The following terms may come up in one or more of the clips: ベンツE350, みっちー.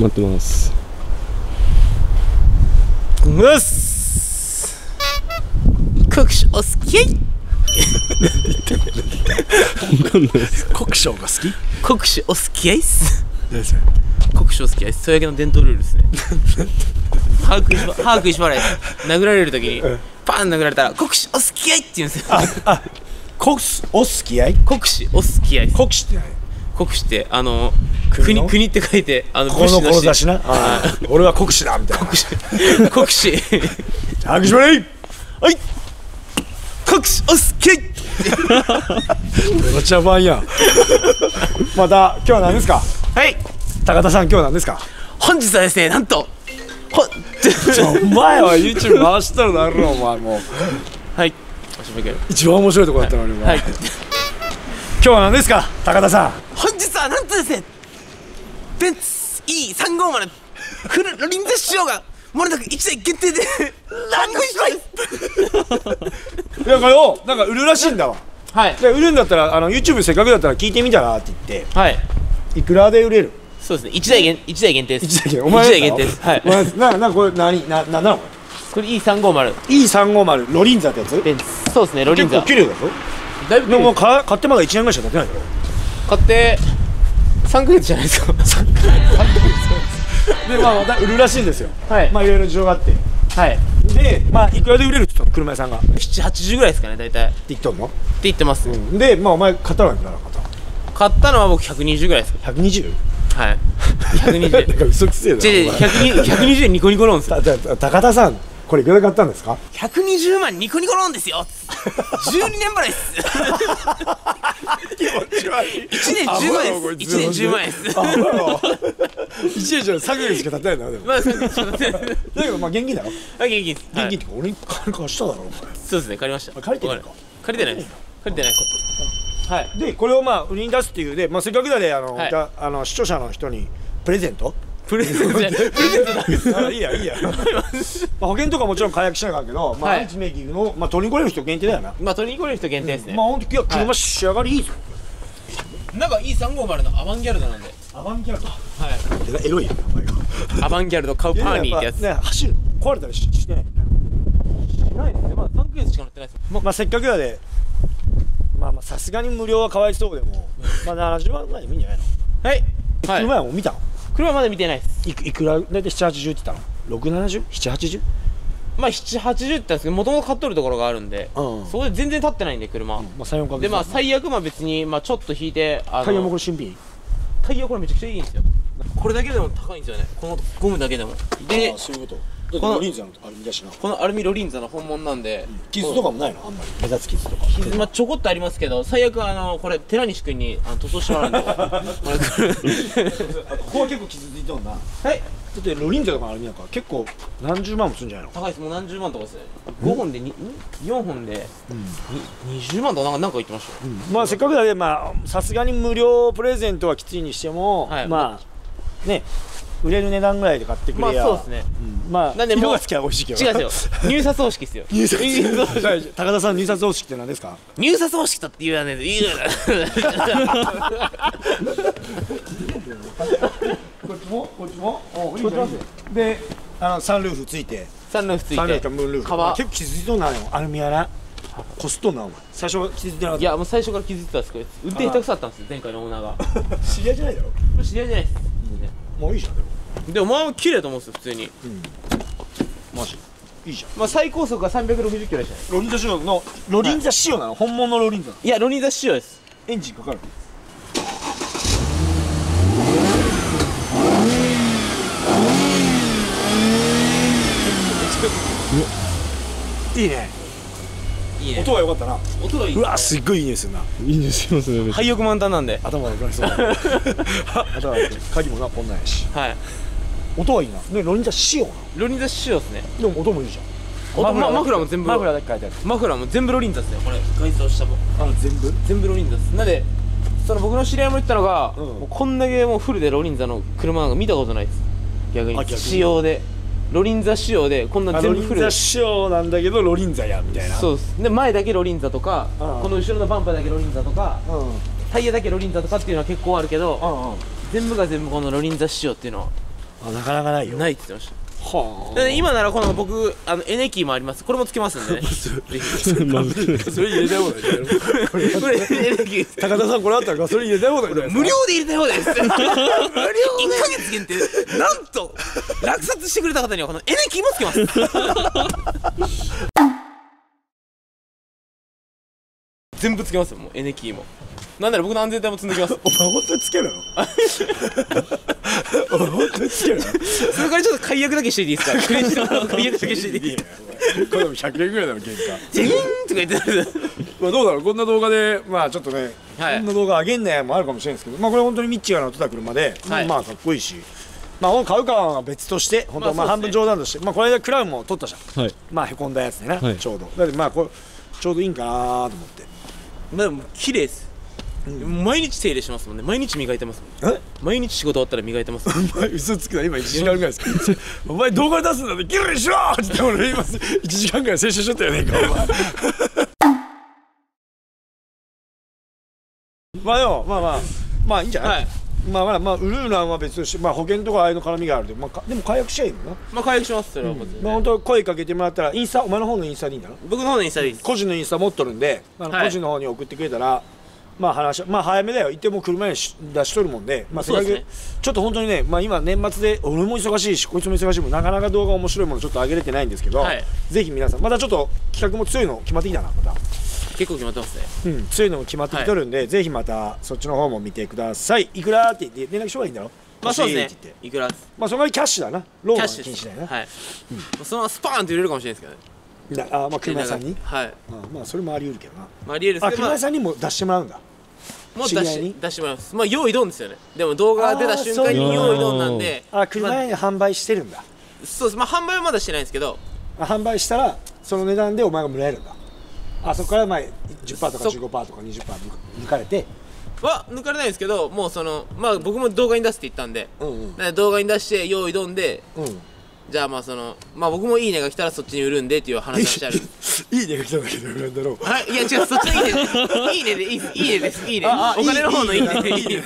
待ってます。うっす国章好き国章が好き国章お好きやいっす国章好きやいっす。それだけの伝統ルールですね。歯食いしばられ殴られるときにパン殴られたら国章お好きやいって言うんですよ。国章お好きやい国章お好きやい国章ってない国章って国って書いて武士の志な。俺は国章だみたいな。国章歯食いしばれいはい国章お好きやいめちゃ番やん。また今日は何ですか。はい高田さん今日は何ですか。本日はですねなんとお前は YouTube 回したらなるのお前もうはい一番面白いとこだったのに。はい今日は何ですか高田さん。本日はなんとですねベンツE350 フルロリング仕様がもれなく1台限定でランクイン。いやこれをなんか売るらしいんだわ。はいで売るんだったらYouTube せっかくだったら聞いてみたらって言って。はいいくらで売れる。そうですね1台限定です。1台限定です。はいなこれ何なのこれ E350 ロリンザってやつ。そうですねロリンザ結構綺麗だぞ。だいぶでも買ってまだ1年ぐらいしか経ってないだろ。買って3ヶ月じゃないですか。3ヶ月でまあまた売るらしいんですよ。はいまあいろいろ事情があって。はいでまあいくらで売れるって言ったの車屋さんが780ぐらいですかね大体って言っとんのって言ってます。でまあお前買ったのは何だろう。買ったのは僕120ぐらいですか。120はい120嘘くせえだろ。120円ニコニコローンですよ。高田さんこれいくらで買ったんですか。120万ニコニコローンですよ。12年払いっす。気持ち悪い。1年10万円っす。1年じゃ3ヶ月しか経ってないんだろ。でもまあ3ヶ月しか経ってない。だけどまあ現金だろ。はい現金です。現金ってか俺に金貸しただろお前。そうですね借りました。借りてないか。借りてないです借りてない。はいでこれをまあ売りに出すっていうでせっかくだで視聴者の人にプレゼントプレゼントだ。いいやいいや。保険とかもちろん解約しなきゃいけないけど、まあアンチメイキングのまあ取りに来れる人限定だよな。まあ取りに来れる人限定ですね。まあ本当今日車仕上がりいいぞ。なんか E350 のアバンギャルドなんで。アバンギャルド。はい。エロいやん名前が。アバンギャルドカウパーニーってやつ。ね走る壊れたりしてない。しないですね。まあ3ヶ月しか乗ってないです。まあせっかくだで、まあさすがに無料はかわいそうでも、まあ70万ぐらいで見んじゃないの。はい。車はもう見たの。車まで見てないです。いくらだいたい780って言ったの 670?780? まあ780って言ったんですけどもともと買っとるところがあるんでそこで全然立ってないんで車でまあ最悪まあ別にまあちょっと引いてタイヤもこれ新品タイヤこれめちゃくちゃいいんですよ。これだけでも高いんですよねこのゴムだけでも。でそういうことこのロリンザのアルミだしな。このアルミロリンザの本物なんで傷とかもないのあんまり目立つ傷とか傷まあちょこっとありますけど最悪これ寺西君に塗装してもらうんでここは結構傷ついてるな。はいだってロリンザとかのアルミなんか結構何十万もするんじゃないの。高いですもう何十万とかですね。5本で4本で20万とかなんか言ってましたよ。まあせっかくだけどさすがに無料プレゼントはきついにしてもまあね、売れる値段ぐらいで買ってくれや。まあそうですね。まあ色がつきゃ美味しいけど。違うんですよ。入札方式ですよ。入札方式。高田さん入札方式って何ですか。入札方式だって言うやねん。こっちもこっちも。で、サンルーフついて。サンルーフついて。サンルーフかムーンルーフ。結構気づいとんなのアルミやな。コストなお前最初は気づいてなかった。いやもう最初から気づいてたんですけど、運転下手くそだったんですよ前回のオーナーが。知り合いじゃないだろ。知り合いじゃないです。もういいじゃんでもお前も綺麗と思うんですよ普通に。マジいいじゃん。まあ最高速が360キロでしたね。ロリンザ仕様のロリンザ仕様なの本物のロリンザ。いやロリンザ仕様です。エンジンかかる。いいねいいね。音が良かったな。音がいい。うわすっごいいい匂いするな。いい匂いしますね。廃屋満タンなんで頭が良くなりそう。頭が良く鍵もなこんなんやし。はい音はいいな。でロリンザ仕様なロリンザ仕様ですね。でも音もいいじゃん。マフラーも全部マフラーだけ書いてある。マフラーも全部ロリンザですねこれ外装したもん。あ全部ロリンザです。なんでその僕の知り合いも言ったのがこんだけもうフルでロリンザの車なんか見たことないです。逆に仕様でロリンザ仕様でこんな全部フルでロリンザ仕様なんだけどロリンザやみたいな。そうですで前だけロリンザとかこの後ろのバンパーだけロリンザとかタイヤだけロリンザとかっていうのは結構あるけど全部が全部このロリンザ仕様っていうのはあ、なかなかないよ。ないって言ってました。はあ。今ならこの僕エネキーもあります。これもつけますんでね。それ入れたいもんね。これエネキー。高田さん、これあったらガソリン入れたいもんね。無料で入れたいもんです。無料で1ヶ月限定。なんと落札してくれた方にはこのエネキーもつけます。全部つけますよ。もうエネキーもなんなら僕の安全帯も積んできます。お前本当につけるの？お前本当につけるの？それからちょっと解約だけしていいですか？クレジットの解約だけしていいですか？これでも100円ぐらいだろ、原価。ジーンとか言ってたらまあどうだろう、こんな動画でまあちょっとね、はい、こんな動画上げんねもあるかもしれないんですけど、まあこれ本当にミッチーが乗ってた車で、はい、まあかっこいいし、まあ買うかは別として、本当まあ半分冗談として、まあこれでクラウンも取ったじゃん、はい、まあへこんだやつねな、はい、ちょうどだってまあこれちょうどいいんかなと思って。まあでも綺麗です。毎日手入れしますもんね。毎日磨いてますもん。毎日仕事終わったら磨いてます。お前嘘つくな。今1時間ぐらいです。お前動画出すんだって綺麗にしろーって俺今1時間ぐらい接種しちゃったよね。まあでもまあいいんじゃない。まあまあウルーランは別として、まあ保険とかああいうの絡みがあるで、まあでも解約しちゃいいのな。まあ解約します。それはまあ本当声かけてもらったら、インスタ、お前の方のインスタでいいんだな。僕の方のインスタでいいです。個人のインスタ持っとるんで、個人の方に送ってくれたら、まあ話まあ早めだよ。行ってもう車に出しとるもんで、まあそれだけちょっと本当にね、まあ今年末で俺も忙しいしこいつも忙しいもん、なかなか動画面白いものちょっと上げれてないんですけど、ぜひ皆さん、またちょっと企画も強いの決まってきたな。また結構決まってますね。うん、強いのも決まってきとるんで、はい、ぜひまたそっちの方も見てください。いくらって言って連絡しようがいいんだろ。まあそうですね。いくら。まあその代わりキャッシュだな。ローンは禁止だよな。はい。うん、そのままスパーンと入れるかもしれないですけどね。ああ、まあ車屋さんに。はい。まあそれもあり得るけどな。まああり得る。あ、車屋さんにも出してもらうんだ。もう出してもらいます。まあ用意ドンですよね。でも動画出た瞬間に用意ドンなんで。あ、車屋に販売してるんだ。そうです。まあ販売はまだしてないんですけど。販売したらその値段でお前がもらえるんだ。あそこから前 10% とか 15% とか 20% 抜かれては抜かれないんですけど、もうそのまあ僕も動画に出すって言ったんで、動画に出して用意どんで、じゃあまあそのまあ僕もいいねが来たらそっちに売るんでっていう話をしてある。いいねが来たんだけど売るんだろう。あ、いや違う、そっちのいいねでいいね、いいねです、いいね、お金の方のいいねでいいね、いいね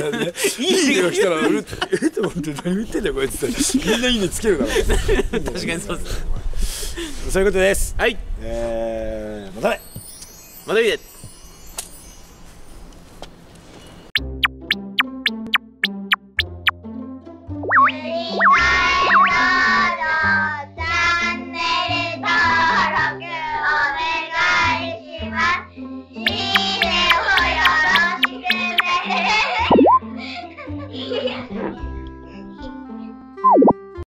が来たら売るって。えと思って何言ってんだよこいつって。みんないいねつけるから確かにそうです。そういうことです。はい。またね。また見て。